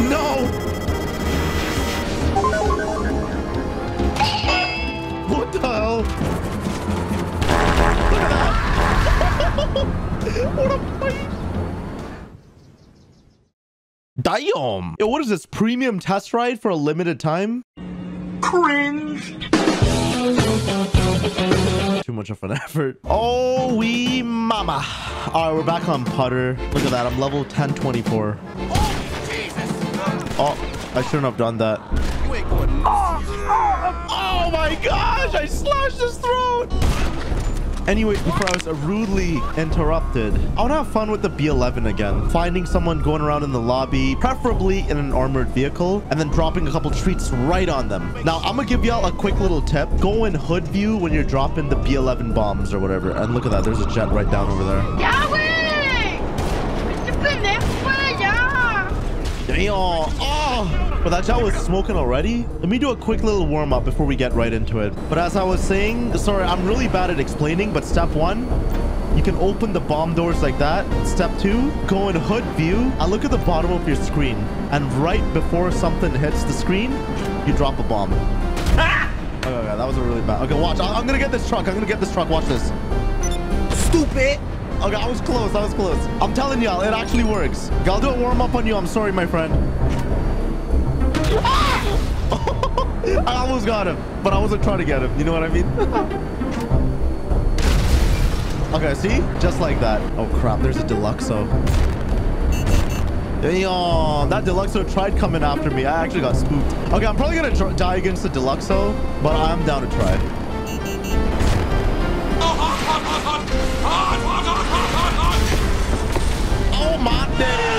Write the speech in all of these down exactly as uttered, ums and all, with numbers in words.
No! What the hell? Look at that! What a fight! Damn! Yo, what is this? Premium test ride for a limited time? Cringe! Too much of an effort. Oh, we mama. All right, we're back on Putther. Look at that. I'm level ten twenty-four. Oh, Jesus. Oh, I shouldn't have done that. Wait, oh, oh, oh my gosh. I slashed his throat. Anyways, before I was rudely interrupted, I want to have fun with the B eleven again. Finding someone going around in the lobby, preferably in an armored vehicle, and then dropping a couple treats right on them. Now, I'm going to give y'all a quick little tip. Go in hood view when you're dropping the B eleven bombs or whatever. And look at that. There's a jet right down over there. Damn. Oh. But that jet was smoking already. Let me do a quick little warm up before we get right into it. But as I was saying, sorry, I'm really bad at explaining, but step one, you can open the bomb doors like that. Step two, go in hood view. I look at the bottom of your screen, and right before something hits the screen, you drop a bomb. Ah! Okay, okay, that was a really bad. Okay, watch. I I'm gonna get this truck. I'm gonna get this truck. Watch this. Stupid. Okay, I was close. I was close. I'm telling y'all, it actually works. Okay, I'll do a warm up on you. I'm sorry, my friend. Ah! I almost got him, but I wasn't trying to get him. You know what I mean? Okay, see? Just like that. Oh, crap. There's a Deluxo. Damn. That Deluxo tried coming after me. I actually got spooked. Okay, I'm probably going to die against the Deluxo, but I'm down to try. Oh, my day.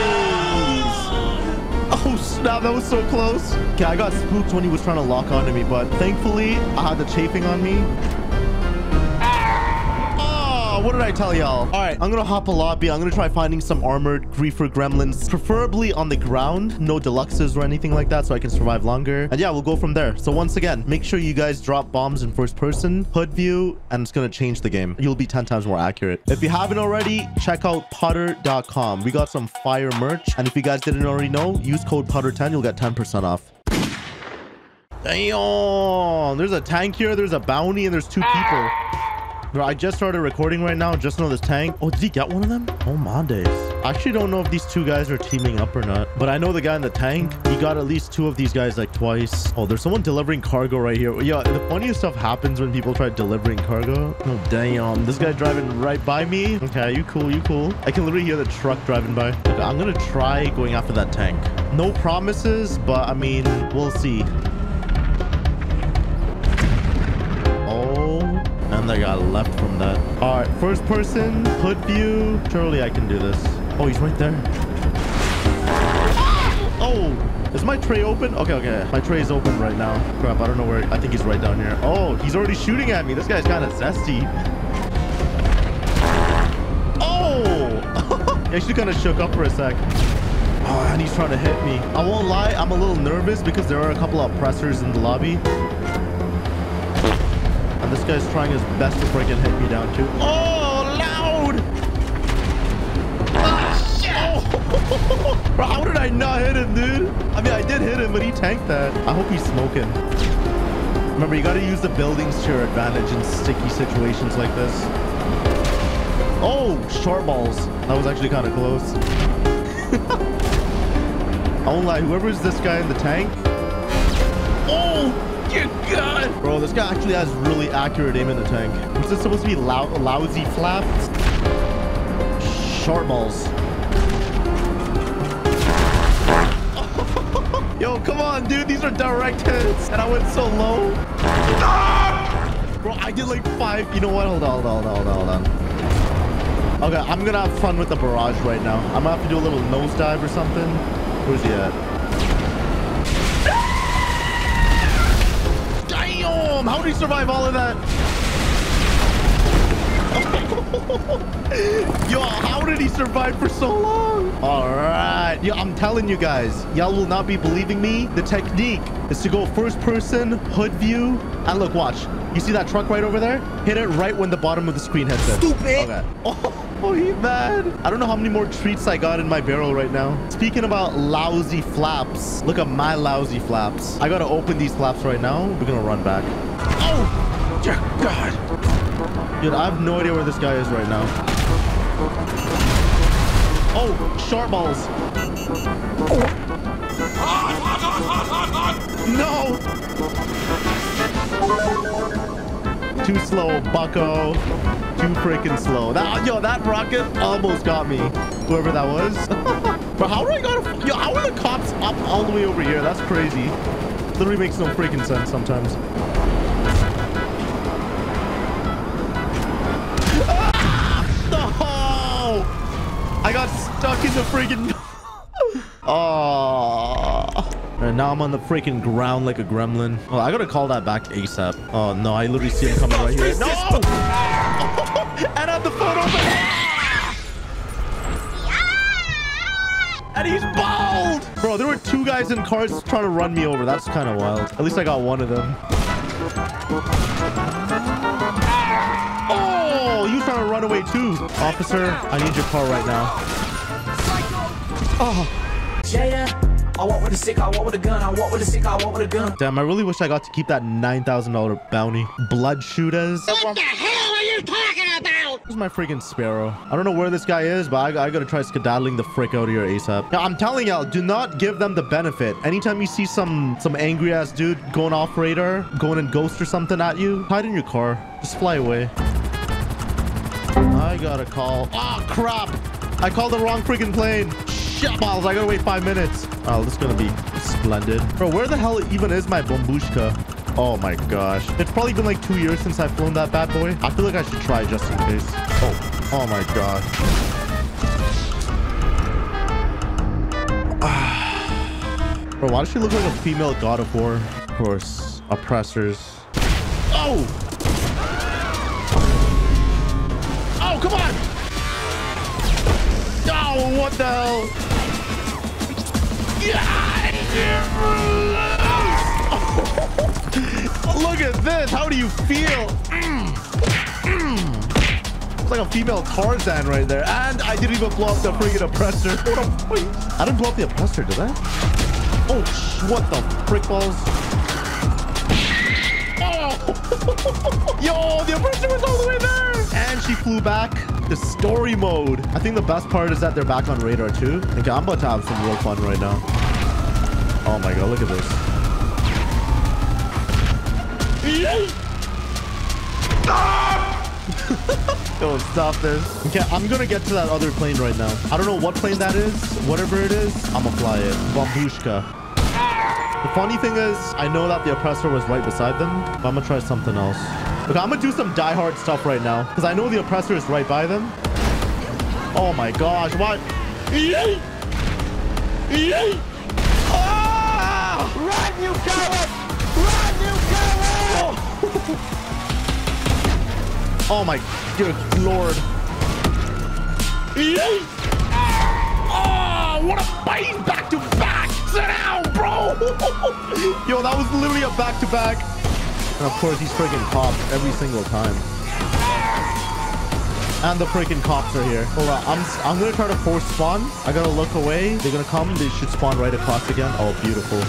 Oh snap, that was so close. Okay, I got spooked when he was trying to lock onto me, but thankfully I had the chafing on me. Ah! Oh, what did I tell y'all? All right, I'm gonna hop a lobby. I'm gonna try finding some armored griefer gremlins, preferably on the ground, no deluxes or anything like that, so I can survive longer. And yeah, we'll go from there. So once again, make sure you guys drop bombs in first person, hood view, and it's gonna change the game. You'll be ten times more accurate. If you haven't already, check out Putther dot com. We got some fire merch, and if you guys didn't already know, use code Putther ten, you'll get ten percent off. Damn, there's a tank here, there's a bounty, and there's two people. Bro, I just started recording right now. Just know this tank. Oh, did he get one of them? Oh, my days. I actually don't know if these two guys are teaming up or not, but I know the guy in the tank. He got at least two of these guys like twice. Oh, there's someone delivering cargo right here. Yeah, the funniest stuff happens when people try delivering cargo. Oh, damn. This guy driving right by me. Okay, you cool, you cool. I can literally hear the truck driving by. Okay, I'm going to try going after that tank. No promises, but I mean, we'll see. And I got left from that. All right, first person, hood view. Surely I can do this. Oh, he's right there. Ah! Oh, is my tray open? Okay, okay. My tray is open right now. Crap, I don't know where. I think he's right down here. Oh, he's already shooting at me. This guy's kind of zesty. Oh, he actually kind of shook up for a sec. Oh, and he's trying to hit me. I won't lie. I'm a little nervous because there are a couple of oppressors in the lobby. This guy's trying his best to freaking hit me down too. Oh, loud! Ah, shit! Oh. Bro, how did I not hit him, dude? I mean, I did hit him, but he tanked that. I hope he's smoking. Remember, you gotta use the buildings to your advantage in sticky situations like this. Oh, short balls. That was actually kind of close. I won't lie, whoever's this guy in the tank. Oh! God. Bro, this guy actually has really accurate aim in the tank. Was this supposed to be lou lousy flaps? Short balls. Yo, come on, dude. These are direct hits. And I went so low. Ah! Bro, I did like five. You know what? Hold on, hold on, hold on, hold on. Okay, I'm going to have fun with the barrage right now. I'm going to have to do a little nosedive or something. Where's he at? How do you survive all of that? Yo, how did he survive for so long? All right, Yeah, I'm telling you guys, y'all will not be believing me. The technique is to go first person, hood view, and look, watch. You see that truck right over there? Hit it right when the bottom of the screen hits it. Stupid. Okay. Oh. Oh, he mad. I don't know how many more treats I got in my barrel right now. Speaking about lousy flaps, look at my lousy flaps. I gotta open these flaps right now. We're gonna run back. Oh, dear God. Dude, I have no idea where this guy is right now. Oh, sharp balls. Oh. No. Too slow, bucko. Too freaking slow. That, yo, that rocket almost got me. Whoever that was. But how do I gotta? Yo, how are the cops up all the way over here? That's crazy. Literally makes no freaking sense sometimes. Ah, no! I got stuck in the freaking. Oh. And now I'm on the freaking ground like a gremlin. Oh, I gotta call that back ASAP. Oh no, I literally see him coming right here. No! And I have the phone open. Yeah! And he's bald. Bro, there were two guys in cars trying to run me over. That's kind of wild. At least I got one of them. Oh, you trying to run away too. Officer, I need your car right now. Oh. Yeah. I walk with a stick, I walk with a gun, I walk with a stick, I walk with a gun. Damn, I really wish I got to keep that nine thousand dollar bounty. Blood shooters. What the hell are you talking about? This is my freaking sparrow. I don't know where this guy is, but I, I gotta try skedaddling the frick out of here ASAP. Now, I'm telling y'all, do not give them the benefit. Anytime you see some, some angry-ass dude going off radar, going in ghost or something at you, hide in your car. Just fly away. I gotta call. Oh, crap. I called the wrong freaking plane. Balls, I gotta wait five minutes. Oh, this is gonna be splendid. Bro, where the hell even is my Bombushka? Oh my gosh. It's probably been like two years since I've flown that bad boy. I feel like I should try just in case. Oh, oh my God. Ah. Bro, why does she look like a female God of War? Of course, oppressors. Oh! Oh, come on! Oh, what the hell? Oh, look at this. How do you feel? Mm. Mm. It's like a female Tarzan right there. And I didn't even blow up the freaking oppressor. I didn't blow up the oppressor, did I? Oh, what the frick balls? Oh. Yo, the oppressor was all the way there. And she flew back to story mode. I think the best part is that they're back on radar too. Okay, I'm about to have some real fun right now. Oh my God, look at this. Stop! Don't stop this. Okay, I'm gonna get to that other plane right now. I don't know what plane that is. Whatever it is, I'm gonna fly it. Bombushka. The funny thing is, I know that the oppressor was right beside them, but I'm gonna try something else. Okay, I'm gonna do some die-hard stuff right now, because I know the oppressor is right by them. Oh my gosh, what? Yay! Yay! Ah! Run, you coward! Run, you coward! Oh, oh my good Lord. Yay! Ah! Oh, what a bite! Back to back! Sit down, bro! Yo, that was literally a back to back. And of course, he's freaking cops every single time. And the freaking cops are here. Hold on, I'm I'm gonna try to force spawn. I gotta look away. They're gonna come. They should spawn right across again. Oh, beautiful.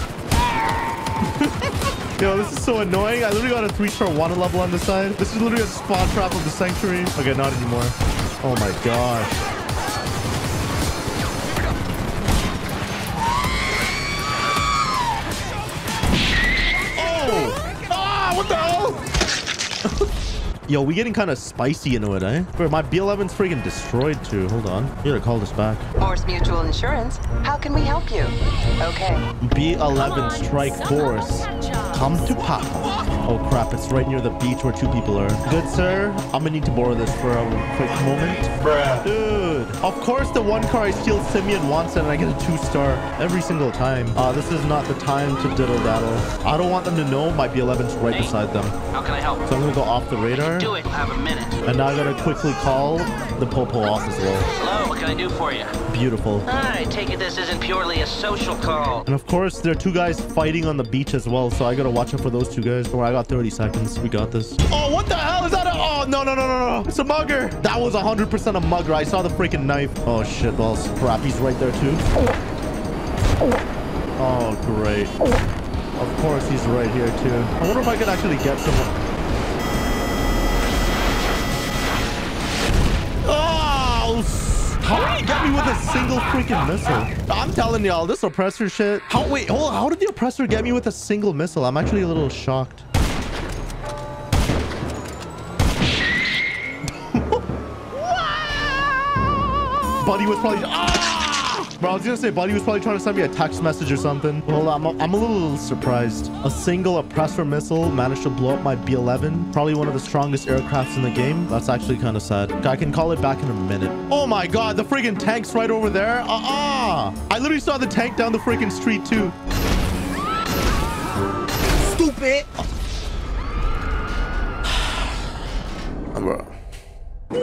Yo, this is so annoying. I literally got a three-star wanted level on this side. This is literally a spawn trap of the sanctuary. Okay, not anymore. Oh my gosh. Yo, we getting kind of spicy into it, eh? Bro, my B eleven's freaking destroyed too. Hold on. You gotta call this back. Morse Mutual Insurance. How can we help you? Okay. B eleven Strike Force. come to pop. Oh crap, it's right near the beach where two people are. Good sir, I'm gonna need to borrow this for a quick moment. Bruh. Dude, of course the one car I steal Simeon wants it and I get a two star every single time. Uh, this is not the time to diddle daddle. I don't want them to know my B eleven's right hey, beside them. How can I help? So I'm gonna go off the radar. Do it, have a minute. And now I gotta quickly call the Popo off as well. Hello, what can I do for you? Beautiful. I take it this isn't purely a social call. And of course, there are two guys fighting on the beach as well, so I gotta watch out for those two guys. Well, I got thirty seconds. We got this. Oh, what the hell is that? Oh, no, no, no, no, no. It's a mugger. That was one hundred percent a mugger. I saw the freaking knife. Oh, shit, balls. Crap, he's right there, too. Oh, great. Of course, he's right here, too. I wonder if I could actually get someone. How did he get me with a single freaking missile? I'm telling y'all, this oppressor shit. How, wait, hold on. How did the oppressor get me with a single missile? I'm actually a little shocked. Buddy was probably... Ah! Bro, I was gonna say, Buddy was probably trying to send me a text message or something. Hold on, I'm a, I'm a little surprised. A single oppressor missile managed to blow up my B eleven. Probably one of the strongest aircrafts in the game. That's actually kind of sad. Okay, I can call it back in a minute. Oh my god, the freaking tank's right over there. Uh-uh. I literally saw the tank down the freaking street too. Stupid.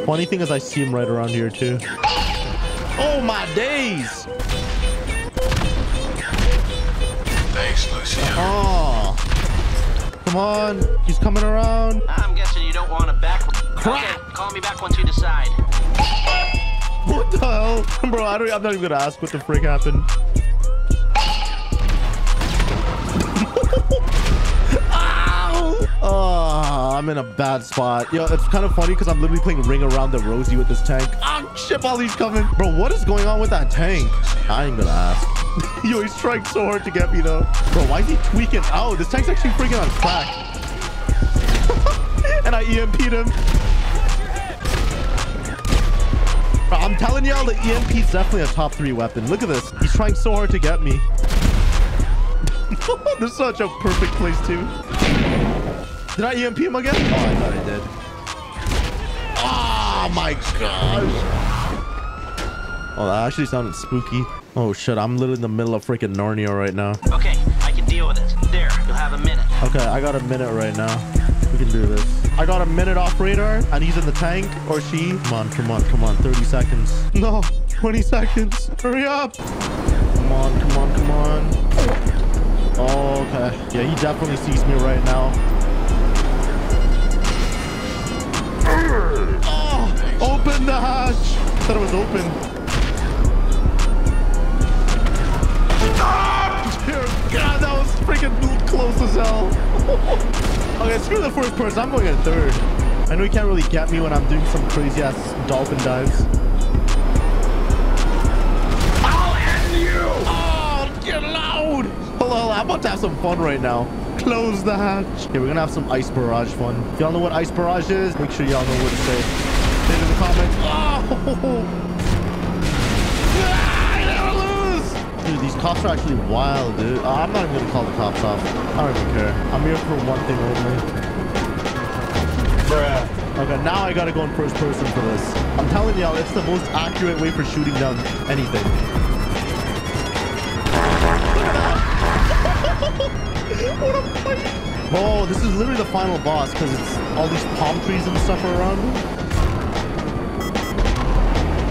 Funny thing is I see him right around here too. Oh my days! Thanks, Lucio. Oh, come on, he's coming around. I'm guessing you don't want to back. Crap! Okay, call me back once you decide. What the hell, bro? I don't. I'm not even gonna ask what the frick happened. Oh, I'm in a bad spot. Yo, it's kind of funny because I'm literally playing Ring Around the Rosie with this tank. Oh, shit, all these coming. Bro, what is going on with that tank? I ain't gonna ask. Yo, he's trying so hard to get me, though. Bro, why is he tweaking out? This tank's actually freaking on crack. And I E M P'd him. Bro, I'm telling y'all, the E M P's definitely a top three weapon. Look at this. He's trying so hard to get me. This is such a perfect place, too. Did I E M P him again? Oh, I thought I did. Oh, my gosh. Oh, that actually sounded spooky. Oh, shit. I'm literally in the middle of freaking Narnia right now. Okay, I can deal with it. There, you'll have a minute. Okay, I got a minute right now. We can do this. I got a minute off radar, and he's in the tank, or she. Come on, come on, come on. thirty seconds. No, twenty seconds. Hurry up. Come on, come on, come on. Oh, okay. Yeah, he definitely sees me right now. Oh, open the hatch. I thought it was open. Ah, dear God, that was freaking close as hell. Okay, screw the first person. I'm going in third. I know he can't really get me when I'm doing some crazy ass dolphin dives. I'll end you. Oh, get loud. Hello, I'm about to have some fun right now. Close the hatch. Okay, we're gonna have some ice barrage fun. If y'all know what ice barrage is, make sure y'all know what it says. Say it in the comments. Oh! Ah, I never lose! Dude, these cops are actually wild, dude. Oh, I'm not even gonna call the cops off. I don't even care. I'm here for one thing only. Bruh. Okay, now I gotta go in first person for this. I'm telling y'all, it's the most accurate way for shooting down anything. What a fight. Oh, this is literally the final boss because it's all these palm trees and stuff are around.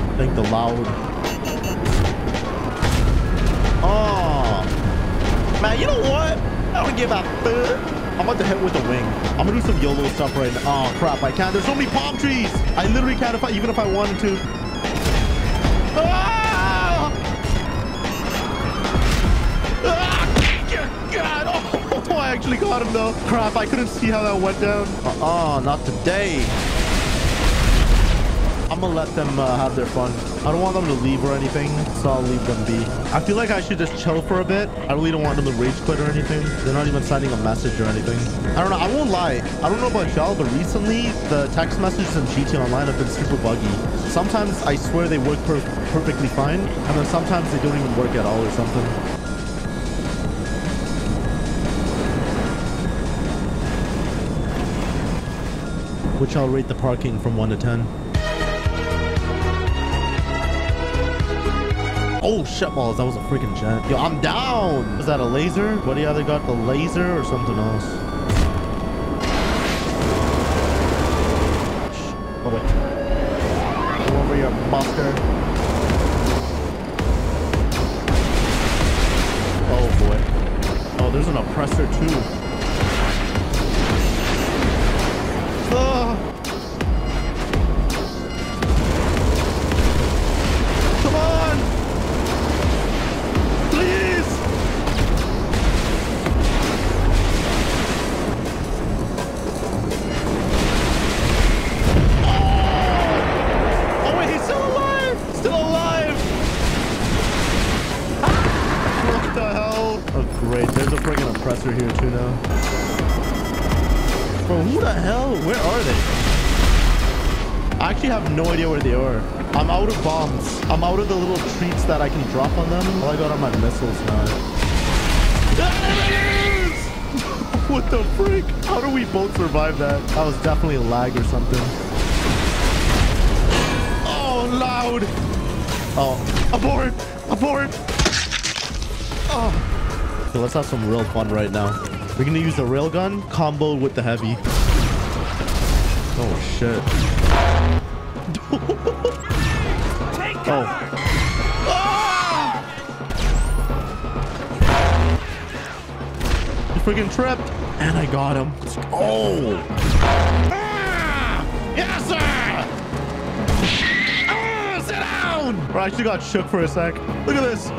I think the loud. Oh. Man, you know what? I don't give a fuck. I'm about to hit with a wing. I'm going to do some YOLO stuff right now. Oh, crap. I can't. There's so many palm trees. I literally can't if I, even if I wanted to. Ah! I actually got him though. Crap, I couldn't see how that went down. Uh-uh, not today. I'm gonna let them uh, have their fun. I don't want them to leave or anything, so I'll leave them be. I feel like I should just chill for a bit. I really don't want them to rage quit or anything. They're not even sending a message or anything. I don't know, I won't lie. I don't know about y'all, but recently the text messages in G T A Online have been super buggy. Sometimes I swear they work per perfectly fine, and then sometimes they don't even work at all or something. which I'll rate the parking from one to ten. Oh shit balls, that was a freaking shot. Yo, I'm down. Is that a laser? What do you either got, the laser or something else? Oh wait. Go over your buster. Oh boy. Oh, there's an oppressor too. Ah. Here too now. Bro, who the hell? Where are they? I actually have no idea where they are. I'm out of bombs. I'm out of the little treats that I can drop on them. All I got are my missiles now. There it is! What the freak? How do we both survive that? That was definitely a lag or something. Oh, loud! Oh, abort! Abort! Oh. So let's have some real fun right now. We're gonna use the railgun combo with the heavy. Oh shit. Take cover. Oh. Ah! He freaking tripped. And I got him. Oh. Ah! Yes, sir. Ah, sit down. I actually got shook for a sec. Look at this.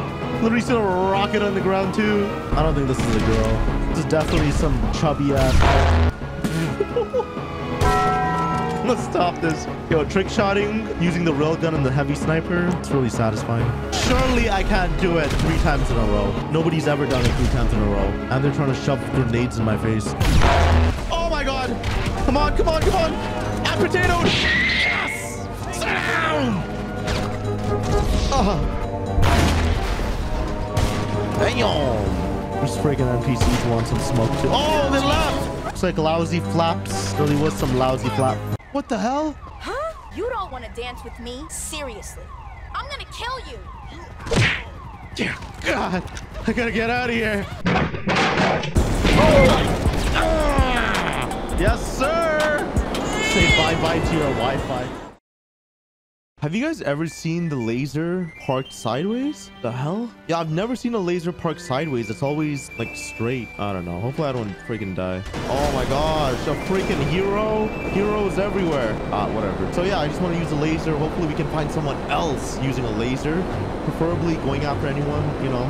Literally still a rocket on the ground too. I don't think this is a girl. This is definitely some chubby ass. Let's stop this. Yo, trick shotting using the railgun and the heavy sniper. It's really satisfying. Surely I can't do it three times in a row. Nobody's ever done it three times in a row. And they're trying to shove grenades in my face. Oh my god! Come on, come on, come on! Add potatoes! Yes! Sit down! Uh-huh. Damn! There's freaking N P Cs want some smoke too. Oh, they left! Looks like lousy flaps. Really was some lousy flap. What the hell? Huh? You don't want to dance with me? Seriously. I'm gonna kill you. Dear God. I gotta get out of here. Oh. Ah. Yes, sir! Say bye-bye to your Wi-Fi. Have you guys ever seen the laser parked sideways? The hell? Yeah, I've never seen a laser parked sideways. It's always like straight. I don't know. Hopefully I don't freaking die. Oh my gosh, a freaking hero. Heroes everywhere. Ah, whatever. So yeah, I just want to use a laser. Hopefully we can find someone else using a laser. Preferably going after anyone, you know.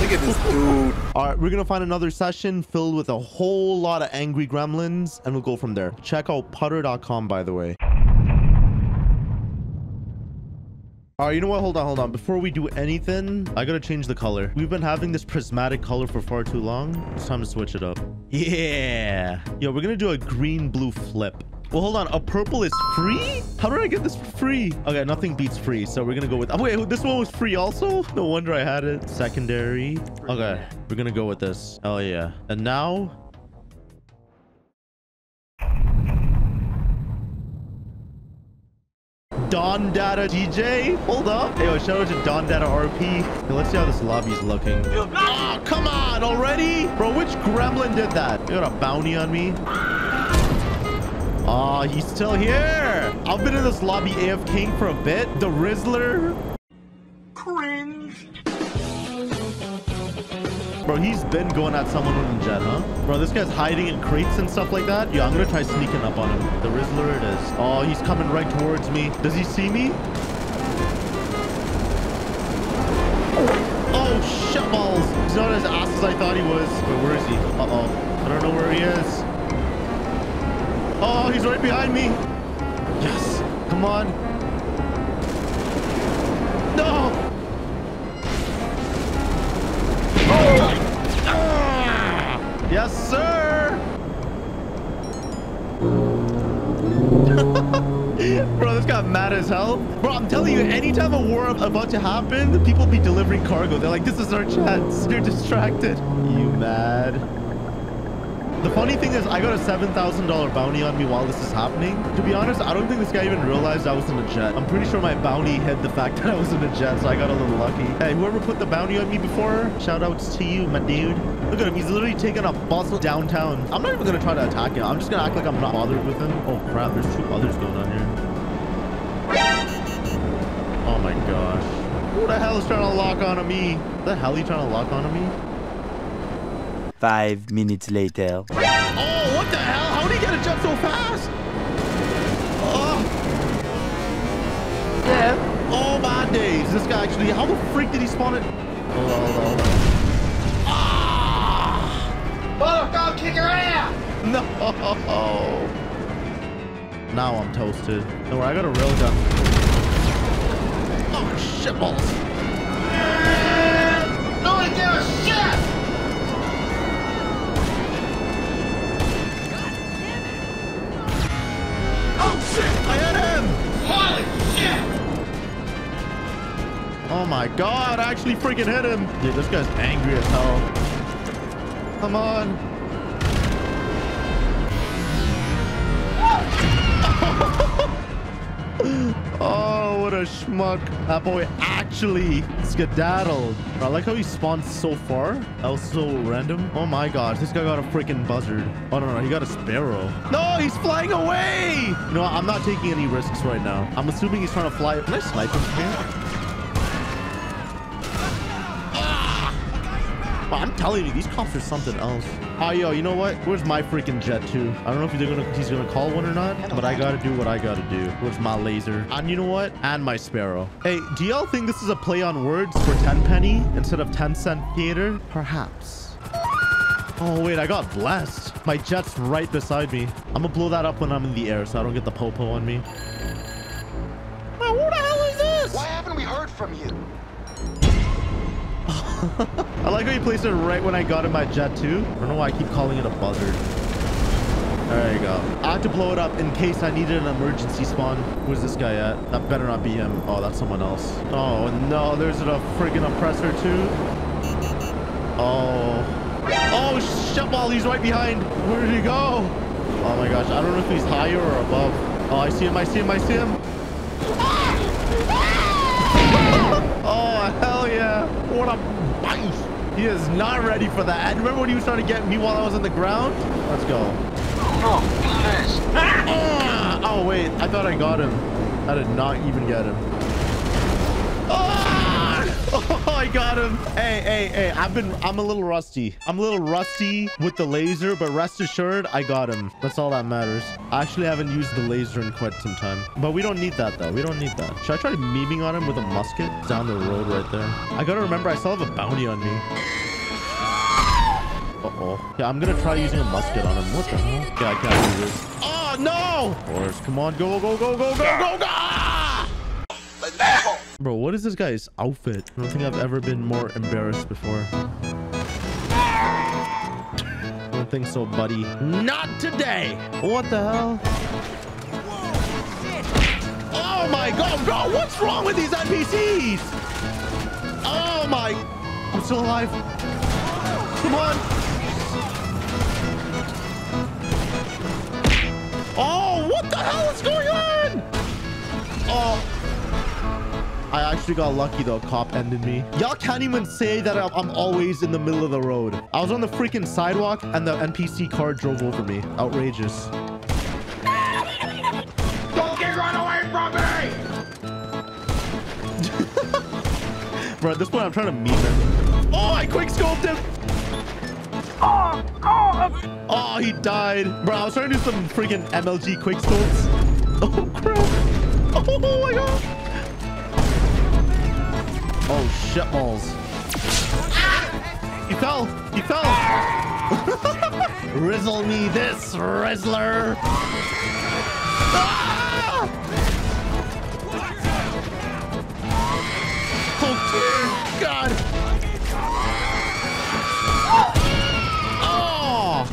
Look at this dude. All right, we're gonna find another session filled with a whole lot of angry gremlins, and we'll go from there. Check out putther dot com, by the way. All right, you know what? Hold on, hold on. Before we do anything, I gotta change the color. We've been having this prismatic color for far too long. It's time to switch it up. Yeah. Yo, we're gonna do a green-blue flip. Well, hold on. A purple is free? How did I get this for free? Okay, nothing beats free, so we're gonna go with... Oh, wait, this one was free also? No wonder I had it. Secondary. Okay, we're gonna go with this. Oh, yeah. And now... Don Dada D J. Hold up. Hey, yo, shout out to Don Dada R P. Hey, let's see how this lobby's looking. Oh, come on already? Bro, which gremlin did that? You got a bounty on me? Oh, he's still here. I've been in this lobby AFKing for a bit. The Rizzler. Cringe. Bro, he's been going at someone with a jet, huh? Bro, this guy's hiding in crates and stuff like that. Yeah, I'm gonna try sneaking up on him. The Rizzler it is. Oh, he's coming right towards me. Does he see me? Oh, shit balls. He's not as ass as I thought he was. Wait, where is he? Uh-oh. I don't know where he is. Oh, he's right behind me. Yes. Come on. No. Oh. Ah. Yes, sir. Bro, this got mad as hell. Bro, I'm telling you, anytime a war about to happen, the people be delivering cargo. They're like, this is our chance. They're distracted. You mad? The funny thing is, I got a seven thousand dollar bounty on me while this is happening. To be honest, I don't think this guy even realized I was in a jet. I'm pretty sure my bounty hid the fact that I was in a jet, so I got a little lucky. Hey, whoever put the bounty on me before, shout outs to you, my dude. Look at him. He's literally taking a bus downtown. I'm not even going to try to attack him. I'm just going to act like I'm not bothered with him. Oh, crap. There's two others going on here. Oh, my gosh. Who the hell is trying to lock onto me? The hell are you trying to lock onto me? Five minutes later. Oh, what the hell? How did he get a jet so fast? Oh. Yeah. Oh, my days. This guy actually... How the freak did he spawn it? Hold on, hold on. Ah! Motherfucker, kick your ass! No. Now I'm toasted. Don't worry, I got a railgun. Oh, shit balls. Yeah. No one gives a shit! I hit him! Holy shit! Oh my god, I actually freaking hit him! Dude, this guy's angry as hell. Come on. Oh, what a schmuck. That boy actually skedaddled. I like how he spawned so far. That was so random. Oh my gosh, this guy got a freaking buzzard. Oh, no, no, he got a sparrow. No, he's flying away. You know what? I'm not taking any risks right now. I'm assuming he's trying to fly. Can I snipe him here? I'm telling you, these cops are something else. Oh, yo, you know what? Where's my freaking jet too? I don't know if he's gonna, he's gonna call one or not, but I gotta do what I gotta do. Where's my laser? And you know what? And my sparrow. Hey, do y'all think this is a play on words for ten penny instead of ten cent theater? Perhaps. Oh, wait, I got blessed. My jet's right beside me. I'm gonna blow that up when I'm in the air so I don't get the popo on me. Now, who the hell is this? Why haven't we heard from you? I like how you placed it right when I got in my jet too. I don't know why I keep calling it a buzzard. There you go. I had to blow it up in case I needed an emergency spawn. Where's this guy at? That better not be him. Oh, that's someone else. Oh no, there's a freaking oppressor too. Oh. Oh shit, ball, he's right behind. Where did he go? Oh my gosh, I don't know if he's higher or above. Oh, I see him, I see him, I see him. Oh, hell yeah. What a bite. He is not ready for that. And remember when he was trying to get me while I was on the ground? Let's go. Oh, ah! Oh, wait. I thought I got him. I did not even get him. Ah! Oh, I got him. Hey, hey, hey. I've been, I'm a little rusty. I'm a little rusty with the laser, but rest assured, I got him. That's all that matters. I actually haven't used the laser in quite some time, but we don't need that though. We don't need that. Should I try memeing on him with a musket? It's down the road right there. I gotta remember, I still have a bounty on me. Uh-oh. Yeah, I'm gonna try using a musket on him. What the hell? Yeah, I can't do this. Oh, no! Horse, come on. Go, go, go, go, go, go, go! Bro, what is this guy's outfit? I don't think I've ever been more embarrassed before. I don't think so, buddy. Not today! What the hell? Oh my god, bro! What's wrong with these N P Cs? Oh my... I'm still alive. Come on! Oh, what the hell is going on? Oh... I actually got lucky though. Cop ended me. Y'all can't even say that I'm always in the middle of the road. I was on the freaking sidewalk and the N P C car drove over me. Outrageous. Don't get run away from me! Bro, at this point I'm trying to meme him. Oh, I quick scoped him! Oh, oh, oh, he died. Bro, I was trying to do some freaking M L G quick scopes. Oh, crap. Oh, my god. Oh, shit balls. Ah! He fell. He fell. Ah! Rizzle me this, Rizzler. Ah! Oh, dear God. Oh.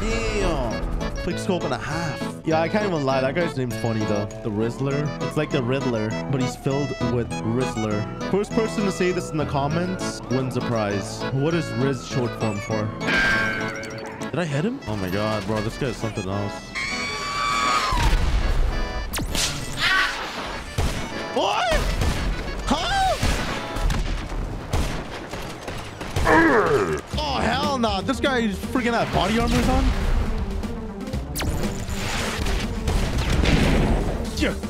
Damn. Quick scope and a half. Yeah, I can't even lie. That guy's name's funny, though. The Rizzler. It's like the Riddler, but he's filled with Rizzler. First person to say this in the comments wins a prize. What is Riz short form for? Did I hit him? Oh my god, bro, this guy's something else. What? Huh? Oh hell no! Nah. This guy is freaking out. Body armor's on.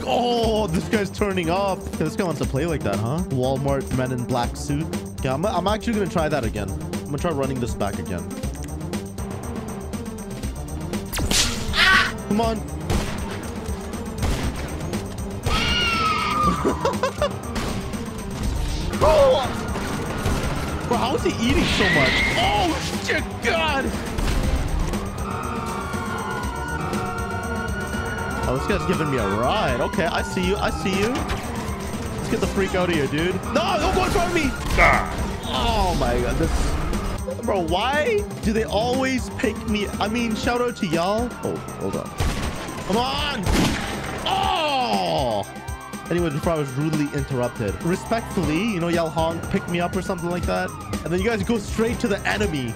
Oh, this guy's turning up. This guy wants to play like that, huh? Walmart men in black suit. Yeah, I'm, I'm actually gonna try that again. I'm gonna try running this back again. Ah! Come on. Oh! Bro, how is he eating so much? Oh shit, god! Oh, this guy's giving me a ride. Okay, I see you, I see you. Let's get the freak out of here, dude. No, don't go in front of me! Oh my god, this... Bro, why do they always pick me? I mean, shout out to y'all. Oh, hold on. Come on! Oh! Anyway, before I was rudely interrupted. Respectfully, you know, y'all honk, pick me up or something like that. And then you guys go straight to the enemy.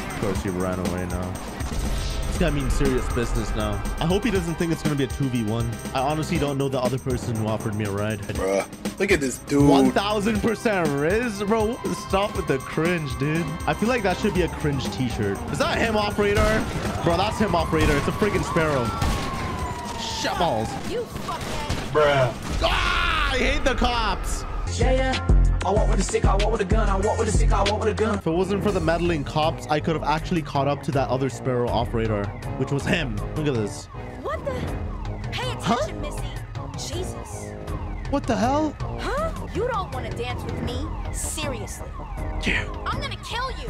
Of course, he ran away now. This guy means serious business now. I hope he doesn't think it's going to be a two v one. I honestly don't know the other person who offered me a ride. Bruh, look at this dude. one thousand percent Rizz, bro. Stop with the cringe, dude. I feel like that should be a cringe t-shirt. Is that him, operator? Bro, that's him off radar. It's a freaking sparrow. Shut balls. You fucking... Bruh. Ah, I hate the cops. Yeah, yeah. I walk with a stick. I walk with a gun. I walk with a stick. I walk with a gun. If it wasn't for the meddling cops, I could have actually caught up to that other sparrow off radar, which was him. Look at this. What the? Pay attention, huh? Missy. Jesus. What the hell? Huh? You don't want to dance with me. Seriously. Yeah. I'm going to kill you.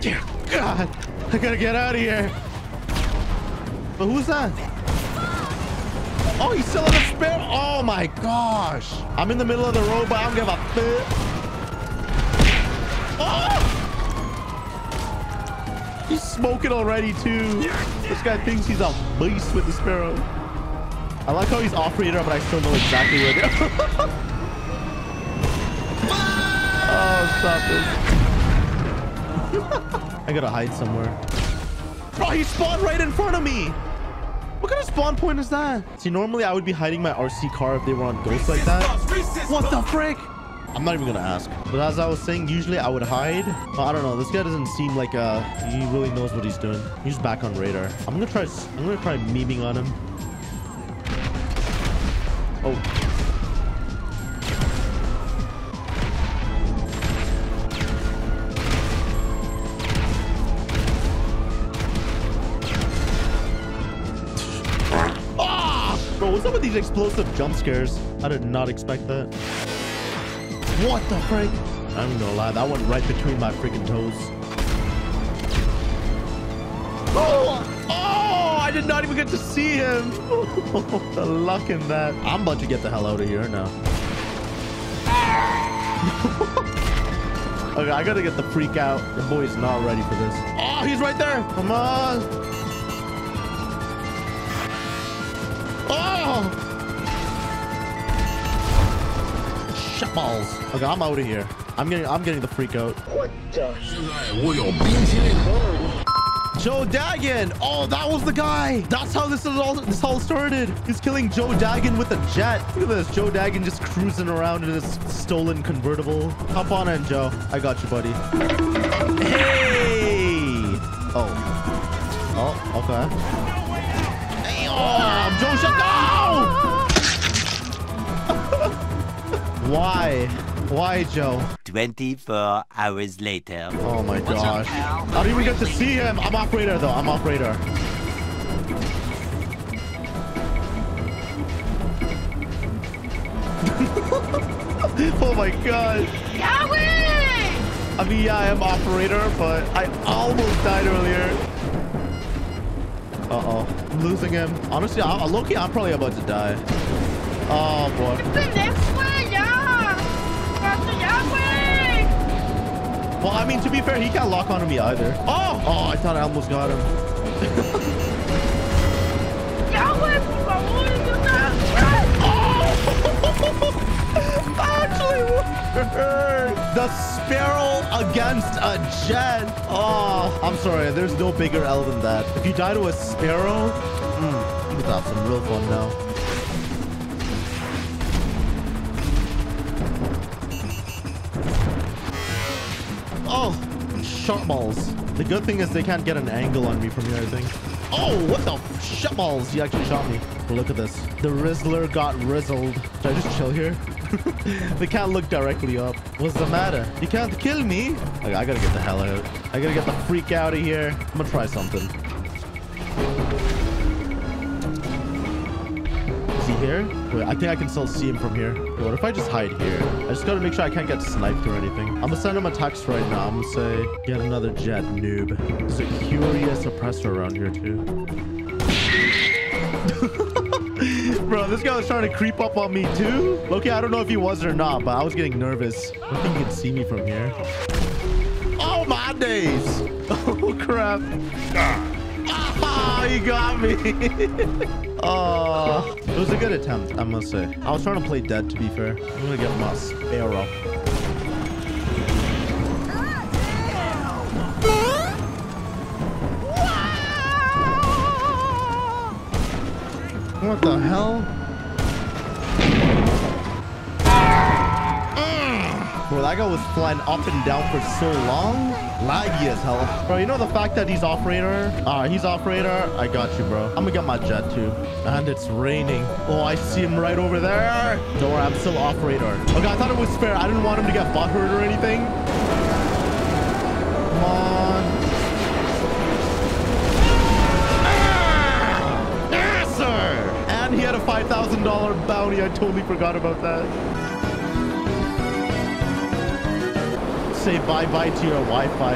Yeah. God. I gotta get out of here. But who's that? Oh, he's selling a spare. Oh my gosh. I'm in the middle of the road, but I don't give a fuck. Oh! He's smoking already, too. This guy thinks he's a beast with the sparrow. I like how he's off radar, but I still know exactly where they are. Oh, stop this. I gotta hide somewhere. Bro, he spawned right in front of me. What kind of spawn point is that? See, normally I would be hiding my R C car if they were on ghosts like that. What the frick? I'm not even gonna ask. But as I was saying, usually I would hide. But I don't know. This guy doesn't seem like uh he really knows what he's doing. He's back on radar. I'm gonna try. I'm gonna try memeing on him. Oh. What's up with these explosive jump scares? I did not expect that. What the frick? I'm not gonna lie, that went right between my freaking toes. Oh! Oh! I did not even get to see him. The luck in that. I'm about to get the hell out of here now. Okay, I gotta get the freak out. The boy's not ready for this. Oh, he's right there! Come on! Oh! Shit balls. Okay, I'm out of here. I'm getting I'm getting the freak out. What the Joe Dagen! Oh, that was the guy! That's how this is all this all started. He's killing Joe Dagen with a jet. Look at this. Joe Dagen just cruising around in his stolen convertible. Hop on in, Joe. I got you, buddy. Hey! Oh. Oh, okay. Oh, Joe, shut down! Why? Why, Joe? twenty-four hours later. Oh my gosh. How do you even get to see him? I'm off radar, though. I'm off radar. Oh my god. Yahweh! I mean, yeah, I am off radar, but I almost died earlier. Uh-oh. I'm losing him. Honestly, I, low-key, I'm probably about to die. Oh, boy. It's the next way, yeah! That's the Yahweh! Well, I mean, to be fair, he can't lock onto me either. Oh! Oh, I thought I almost got him. Yahweh, oh! Actually, The sparrow against a jet. Oh, I'm sorry. There's no bigger L than that. If you die to a sparrow, mm, you could have some real fun now. Oh, shot balls. The good thing is they can't get an angle on me from here, I think. Oh, what the f shot balls? He actually shot me. But look at this. The Rizzler got rizzled. Should I just chill here? They can't look directly up. What's the matter? You can't kill me. Okay, I gotta get the hell out. I gotta get the freak out of here. I'm gonna try something. Is he here? Wait, I think I can still see him from here. Wait, what if I just hide here? I just gotta make sure I can't get sniped or anything. I'm gonna send him a text right now. I'm gonna say, get another jet, noob. There's a curious oppressor around here too. Bro, this guy was trying to creep up on me too. Okay, I don't know if he was or not, but I was getting nervous. I don't think he could see me from here. Oh, my days. Oh, crap. Ah, oh, he got me. Oh, it was a good attempt, I must say. I was trying to play dead, to be fair. I'm going to get my sparrow. What the hell? Mm. Bro, that guy was flying up and down for so long. Laggy as hell. Bro, you know the fact that he's off radar? Ah, uh, he's off radar. I got you, bro. I'm gonna get my jet too. And it's raining. Oh, I see him right over there. Don't worry, I'm still off radar. Okay, I thought it was fair. I didn't want him to get butthurt or anything. Come on. He had a five thousand dollar bounty. I totally forgot about that. Say bye-bye to your Wi-Fi.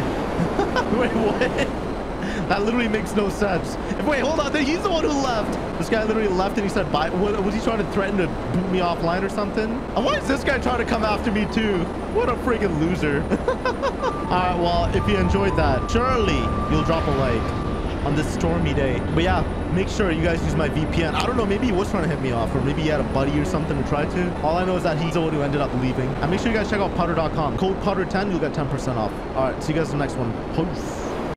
Wait, what? That literally makes no sense. Wait, hold on. He's the one who left. This guy literally left and he said bye. What, was he trying to threaten to boot me offline or something? And why is this guy trying to come after me too? What a freaking loser. All right, well, if you enjoyed that, surely you'll drop a like on this stormy day. But yeah, make sure you guys use my V P N. I don't know, maybe he was trying to hit me off, or maybe he had a buddy or something to try to. All I know is that he's the one who ended up leaving. And make sure you guys check out Putther dot com. Code Putther ten, you'll get ten percent off. All right, see you guys in the next one. Peace.